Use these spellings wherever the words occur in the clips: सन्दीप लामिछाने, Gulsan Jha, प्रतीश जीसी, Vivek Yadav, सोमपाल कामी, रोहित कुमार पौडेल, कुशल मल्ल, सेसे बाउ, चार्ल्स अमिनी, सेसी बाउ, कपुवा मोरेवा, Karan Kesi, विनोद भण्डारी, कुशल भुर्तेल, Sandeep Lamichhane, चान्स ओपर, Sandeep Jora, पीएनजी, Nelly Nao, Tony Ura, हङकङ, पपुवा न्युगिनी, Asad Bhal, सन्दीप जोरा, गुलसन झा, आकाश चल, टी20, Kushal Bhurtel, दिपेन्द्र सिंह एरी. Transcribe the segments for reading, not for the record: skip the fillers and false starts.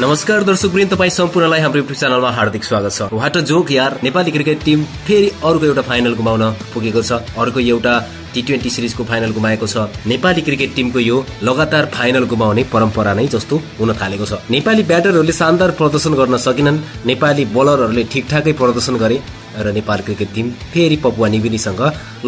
नमस्कार दर्शक वृन्द, तपाई सम्पूर्णलाई हाम्रो युट्युब च्यानलमा हार्दिक स्वागत छ। वाट अ जोक यार, नेपाली क्रिकेट टिम फेरि अर्को एउटा फाइनल गुमाउन पुगेको छ। अर्को एउटा टी20 सिरिजको फाइनल गुमाएको छ। नेपाली क्रिकेट टिमको यो लगातार फाइनल गुमाउने परम्परा नै जस्तो हुन थालेको छ। नेपाली ब्याटरहरूले शानदार प्रदर्शन गर्न सकेनन्, नेपाली बलरहरूले ठिकठाकै प्रदर्शन गरे र नेपाल क्रिकेट टिम फेरि पपुवा न्युगिनीसँग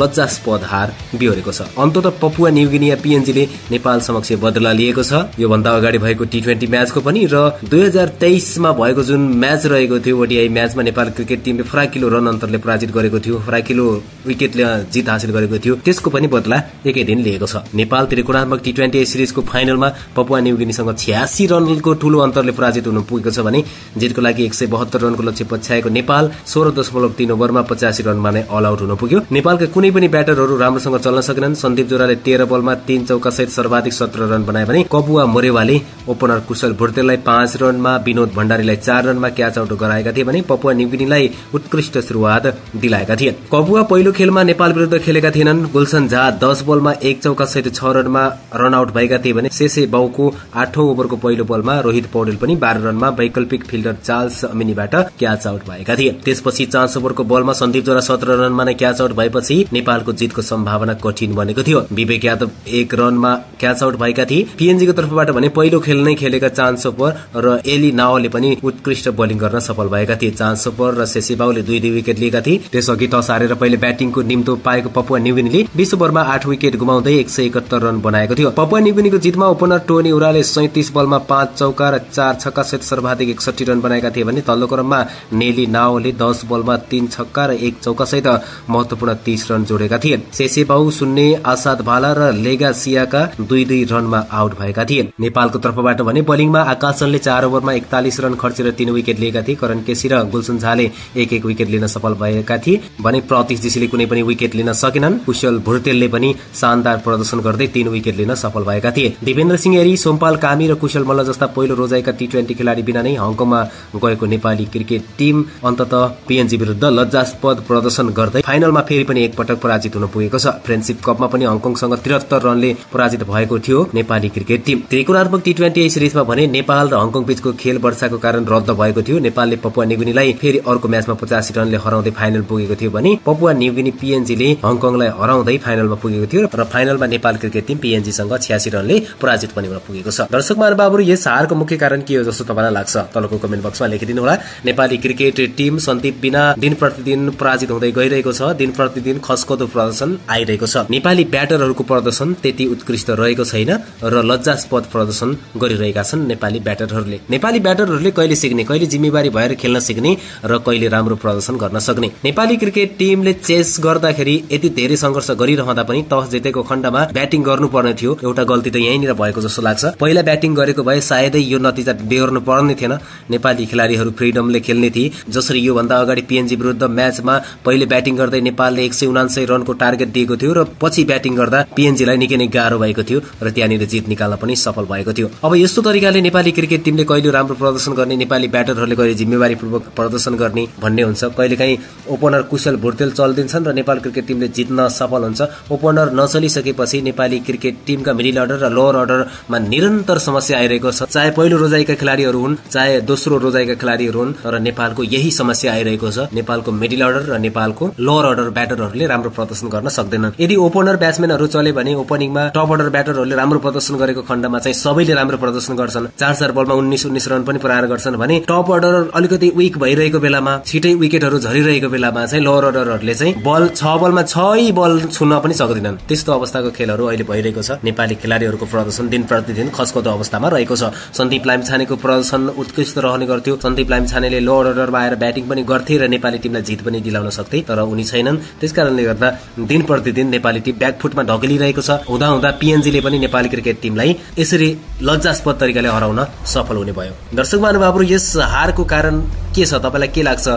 लज्जास्पद हार बिहोरेको छ। अन्ततः पपुवा न्युगिनी पीएनजीले नेपाल समक्ष बदला लिएको छ। यो भन्दा अगाडि भएको टी20 म्याचको पनि र 2023 मा भएको जुन म्याच रहेको थियो, ओडीआई म्याचमा नेपाल क्रिकेट टिमले फराकिलो रन अन्तरले पराजित गरेको थियो, फराकिलो विकेटले जित हासिल गरेको थियो, त्यसको पनि बदला एकै दिन लिएको छ। नेपाल त्रिकोणात्मक टी20 सिरिजको फाइनलमा पपुवा न्युगिनीसँग 86 रनको ठूलो अन्तरले पराजित हुन पुगेको छ भने जितको लागि 172 रनको लक्ष्य पछ्याएको नेपाल 16.3 ओभरमा 85 रनमा नै अल आउट हुन पुग्यो। नेपालका कुनै पनि ब्याटरहरू राम्रोसँग चल्न सकेनन्। सन्दीप जोराले 13 बलमा 3 चौका सहित सर्वाधिक 17 रन बनाए भने कपुवा मोरेवाले ओपनर कुशल भुर्तेललाई 5 रनमा, विनोद भण्डारीलाई 4 रनमा क्याच आउट गराएका थिए भने पपुवा न्युगिनीलाई उत्कृष्ट सुरुवात दिलाएका थिए। कपुवा पहिलो खेलमा नेपाल विरुद्ध खेलेका थिएनन्। गुलसन झा 10 बलमा 1 चौका सहित 6 रनमा रन आउट भएका थिए भने सेसे बाउको 8औं ओभरको पहिलो बलमा रोहित पौडेल पनि 12 रनमा वैकल्पिक फिल्डर चार्ल्स अमिनीबाट क्याच आउट भएका थिए। त्यसपछि 4 ओभरको बलमा सन्दीप जोरा 17 रनमा नै क्याच आउट भएपछि नेपालको जितको सम्भावना कठिन बनेको थियो। विवेक यादव 1 रनमा क्याच आउट भएका थिए। पीएनजीको तर्फबाट भने पहिलो खेल नै खेलेका चान्स ओपर र एली नाओले पनि उत्कृष्ट बोलिङ गर्न सफल भएका थिए। चान्स ओपर र सेसी बाउले 2-2 विकेट लिएका थिए। त्यसअघि टस हारेर पहिले ब्याटिङको निम्तो पाएको पपुवा न्युगिनीले 20 ओभरमा 8 विकेट गुमाउँदै 171 रन बनाएको थियो। पपुवा न्युगिनीको जितमा ओपनर टोनी उराले 37 बलमा 5 चौका र 4 छक्का सहित सर्वाधिक 61 रन बनाएका थिए भने तल्लो क्रममा नेली नाओले 10 बलमा 3 छक्का र 1 चौका सहित महत्वपूर्ण 30 रन जोडेका थिए। सेसे बाउ 0, आसाद भाल र लेगासियाका 2-2 रनमा आउट भएका थिए। नेपालको तर्फबाट भने बलिङमा आकाश चलले 4 ओभरमा 41 रन खर्चेर 3 विकेट लिएका थिए। करण केसी र गुलसन झाले 1-1 विकेट लिन सफल भएका थिए भने प्रतीश जीसीले कुनै पनि विकेट लिन सकेनन्। कुशल भुर्तेलले पनि शानदार प्रदर्शन गर्दै 3 विकेट लिन सफल भएका थिए। दिपेन्द्र सिंह एरी, सोमपाल कामी र कुशल मल्ल जस्ता पहिलो रोजाइका टी20 खेलाडी बिना नै हङकङमा गएको नेपाली क्रिकेट टिम अन्ततः पीएनजी विरुद्ध लज्जास्पद प्रदर्शन गर्दै फाइनलमा फेरि पनि एकपटक पराजित हुन पुगेको छ। फ्रेन्डशिप कपमा पनि हङकङसँग 73 रनले पराजित भएको थियो नेपाली क्रिकेट टिम। त्रिकोणात्मक टी20 सिरिजमा भने नेपाल र हङकङ बीचको खेल वर्षाको कारण रद्द भएको थियो। नेपालले पपुवा न्युगिनीलाई फेरि अर्को म्याचमा 85 रनले हराउँदै फाइनल पुगेको थियो भने पपुवा न्युगिनी पीएनजीले हङकङलाई हराउँदै फाइनलमा पुगेको थियो र फाइनलमा नेपाल क्रिकेट टिम पीएनजीसँग 86 रनले पराजित पनि हुन पुगेको छ। दर्शक महानुभावहरु, यस हारको मुख्य कारण के हो जस्तो तपाईलाई लाग्छ? तलको कमेन्ट बक्समा लेखिदिनु होला। नेपाली क्रिकेट टिम सन्दीप बिना दिन प्रतिदिन पराजित हुँदै गइरहेको छ। दिन प्रतिदिन खस्कदो प्रदर्शन आइरहेको छ। नेपाली ब्याटरहरूको प्रदर्शन त्यति उत्कृष्ट रहेको छैन र लज्जास्पद प्रदर्शन गरिरहेका छन् नेपाली ब्याटरहरूले। नेपाली ब्याटरहरूले कहिले सिक्ने, कहिले जिम्मेवारी भएर खेल्न सिक्ने र कहिले राम्रो प्रदर्शन गर्न सक्ने? नेपाली क्रिकेट टिमले चेस गर्दाखेरि यति धेरै संघर्ष गरिरहँदा पनि टस जितेको खण्डमा ब्याटिङ गर्नुपर्ने थियो। एउटा गल्ती त यहीँनिर भएको जस्तो लाग्छ। पहिला ब्याटिङ गरेको भए सायदै यो नतिजा बेहोर्नु पर्ने थिएन। नेपाली खेलाडीहरू फ्रिडमले खेल्ने थिए। जसरी योभन्दा अगाडि पीएनजी विरुद्ध म्याचमा पहिले ब्याटिङ गर्दै नेपालले 179 रनको टार्गेट दिएको थियो र पछि ब्याटिङ गर्दा पीएनजीलाई निकै नै गाह्रो भएको थियो र त्यहाँनिर जित निकाल्न पनि सफल भएको थियो। अब यस्तो तरिकाले नेपाली क्रिकेट टिमले कहिले राम्रो प्रदर्शन गर्ने, नेपाली ब्याटरहरूले कहिले जिम्मेवारीपूर्वक प्रदर्शन गर्ने भन्ने हुन्छ। कहिलेकाहीँ ओपनर कुशल भुर्तेल चल्दिन्छन् र नेपाल क्रिकेट टिमले जित्न सफल हुन्छ। ओपनर नचलिसकेपछि नेपाली क्रिकेट टिमका मिडिल अर्डर र लोअर अर्डरमा निरन्तर समस्या आइरहेको छ। चाहे पहिलो रोजाइका खेलाडीहरू हुन्, चाहे दोस्रो रोजाइका खेलाडीहरू हुन्, तर नेपालको यही समस्या आइरहेको छ। नेपालको मिडिल अर्डर र नेपालको लोअर अर्डर ब्याटरहरूले राम्रो प्रदर्शन गर्न सक्दैनन्। यदि ओपनर ब्याट्सम्यानहरू चले भने ओपनिङमा टप अर्डर ब्याटरहरूले राम्रो प्रदर्शन गरेको खण्डमा चाहिँ सबैले राम्रो प्रदर्शन गर्छन्। 4-4 बलमा 19-19 रन पनि प्रहार गर्छन् भने टप अर्डर अलिकति विक भइरहेको बेलामा, छिटै विकेटहरू झरिरहेको बेलामा चाहिँ लोअर अर्डरहरूले चाहिँ बल 6 बलमा 6 बल छुन्न पनि सक्दैनन्। त्यस्तो अवस्थाको खेलहरू अहिले भइरहेको छ। नेपाली खेलाडीहरूको प्रदर्शन दिन प्रतिदिन खस्कदो अवस्थामा रहेको छ। सन्दीप लामिछानेको प्रदर्शन उत्कृष्ट रहने गर्थ्यो। सन्दीप लामिछानेले लोअर अर्डरमा आएर ब्याटिङ पनि गर्थे र नेपाली टिमलाई जित पनि दिलाउन सक्थे, तर उनी छैनन्। त्यसकारणले गर्दा दिन प्रतिदिन नेपाली टिम ब्याकफुटमा ढकेलिरहेको छ। हुँदाहुँदा पीएनजीले पनि नेपाली क्रिकेट टिमलाई यसरी लज्जास्पद तरिकाले हराउन सफल हुने भयो। दर्शक महानुभावहरु, यस हारको कारण के तपाईलाई के लाग्छ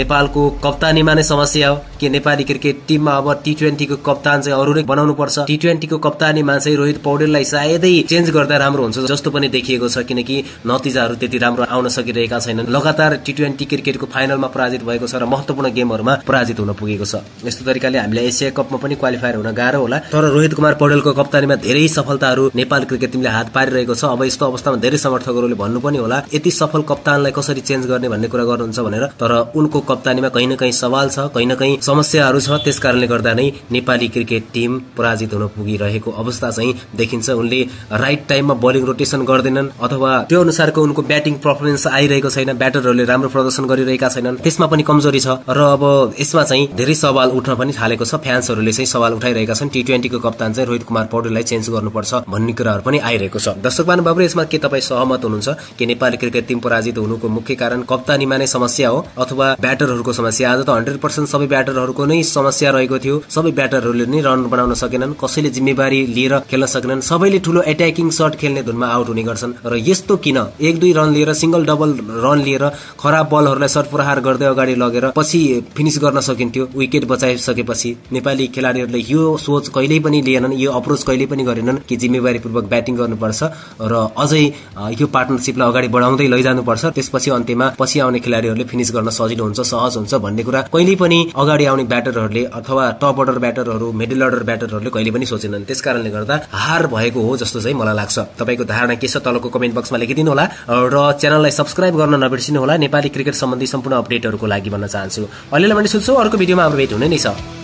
नेपालको कप्तानीमा नै समस्या हो कि नेपाली क्रिकेट टिममा अब टी20 को कप्तान चाहिँ अरूले बनाउनु पर्छ? टी20 को कप्तानीमा चाहिँ रोहित पौडेललाई सायदै चेन्ज गर्दा राम्रो हुन्छ जस्तो पनि देखिएको छ, किनकि नतिजाहरू त्यति राम्रो आउन सकिरहेका छैनन्। लगातार टी20 क्रिकेटको फाइनलमा पराजित भएको छ र महत्वपूर्ण गेमहरूमा पराजित हुन पुगेको छ। यस्तो तरिकाले हामीले एशिया कपमा पनि क्वालिफायर हुन गाह्रो होला, तर रोहित कुमार पौडेलको कप्तानीमा धेरै सफलताहरू नेपाल क्रिकेट टिमले हात पारिरहेको छ। अब यस्तो अवस्थामा धेरै समर्थकहरूले भन्नु पनि होला यति सफल कप्तानलाई कसरी चेन्ज गर्ने भन्ने कुरा गर्नुहुन्छ भनेर, तर उनको कप्तानीमा कहीँ न कहीँ सवाल छ, कहीँ न कहीँ समस्याहरू छ। त्यसकारणले गर्दा नै नेपाली क्रिकेट टिम पराजित हुन पुगिरहेको अवस्था चाहिँ देखिन्छ। उनले राइट टाइममा बलिङ रोटेसन गर्दैनन् अथवा त्यो अनुसारको उनको ब्याटिङ पर्फर्मेन्स आइरहेको छैन, ब्याटरहरूले राम्रो प्रदर्शन गरिरहेका छैनन्, त्यसमा पनि कमजोरी छ। र अब यसमा चाहिँ धेरै सवाल उठ्न पनि थालेको छ। फ्यान्सहरूले चाहिँ सवाल उठाइरहेका छन् टी20 को कप्तान चाहिँ रोहित कुमार पौडेललाई चेन्ज गर्नुपर्छ भन्ने कुराहरू पनि आइरहेको छ। दर्शक महानुभाव, यसमा के तपाईँ सहमत हुनुहुन्छ कि नेपाली क्रिकेट टिम पराजित हुनुको मुख्य कारण कप्तानीमा नै समस्या हो अथवा ब्याटरहरूको समस्या? आज त 100% सबै ब्याटरहरूको नै समस्या रहेको थियो, सबै ब्याटरहरूले नै रन बनाउन सकेनन्, कसैले जिम्मेवारी लिएर खेल्न सकेनन्, सबैले ठूलो एट्याकिङ शट खेल्ने धुनमा आउट हुने गर्छन्। र यस्तो किन 1-2 रन लिएर, सिंगल डबल रन लिएर, खराब बलहरूलाई सर्पप्रहार गर्दै अगाडि लगेर पछि फिनिश गर्न सकिन्थ्यो विकेट बचाइसकेपछि? नेपाली खेलाडीहरूले यो सोच कहिल्यै पनि लिएनन्, यो अप्रोच कहिल्यै पनि गरेनन् कि जिम्मेवारीपूर्वक ब्याटिङ गर्नुपर्छ र अझै यो पार्टनरसिपलाई अगाडि बढाउँदै लैजानुपर्छ, त्यसपछि अन्त्यमा पछि आउने खेलाडीहरूले फिनिस गर्न सजिलो हुन्छ, सहज हुन्छ भन्ने कुरा कहिले पनि अगाडि आउने ब्याटरहरूले अथवा टप अर्डर ब्याटरहरू, मिडल अर्डर ब्याटरहरूले कहिले पनि सोचेनन्। त्यसकारणले गर्दा हार भएको हो जस्तो चाहिँ मलाई लाग्छ। तपाईँको धारणा के छ तलको कमेन्ट बक्समा लेखिदिनु होला र च्यानललाई सब्सक्राइब गर्न नबिर्सिनु होला। नेपाली क्रिकेट सम्बन्धी सम्पूर्ण अपडेटहरूको लागि भन्न चाहन्छु। अहिलेलाई भने सुन्छु, अर्को भिडियोमा हाम्रो भेट हुने नै छ।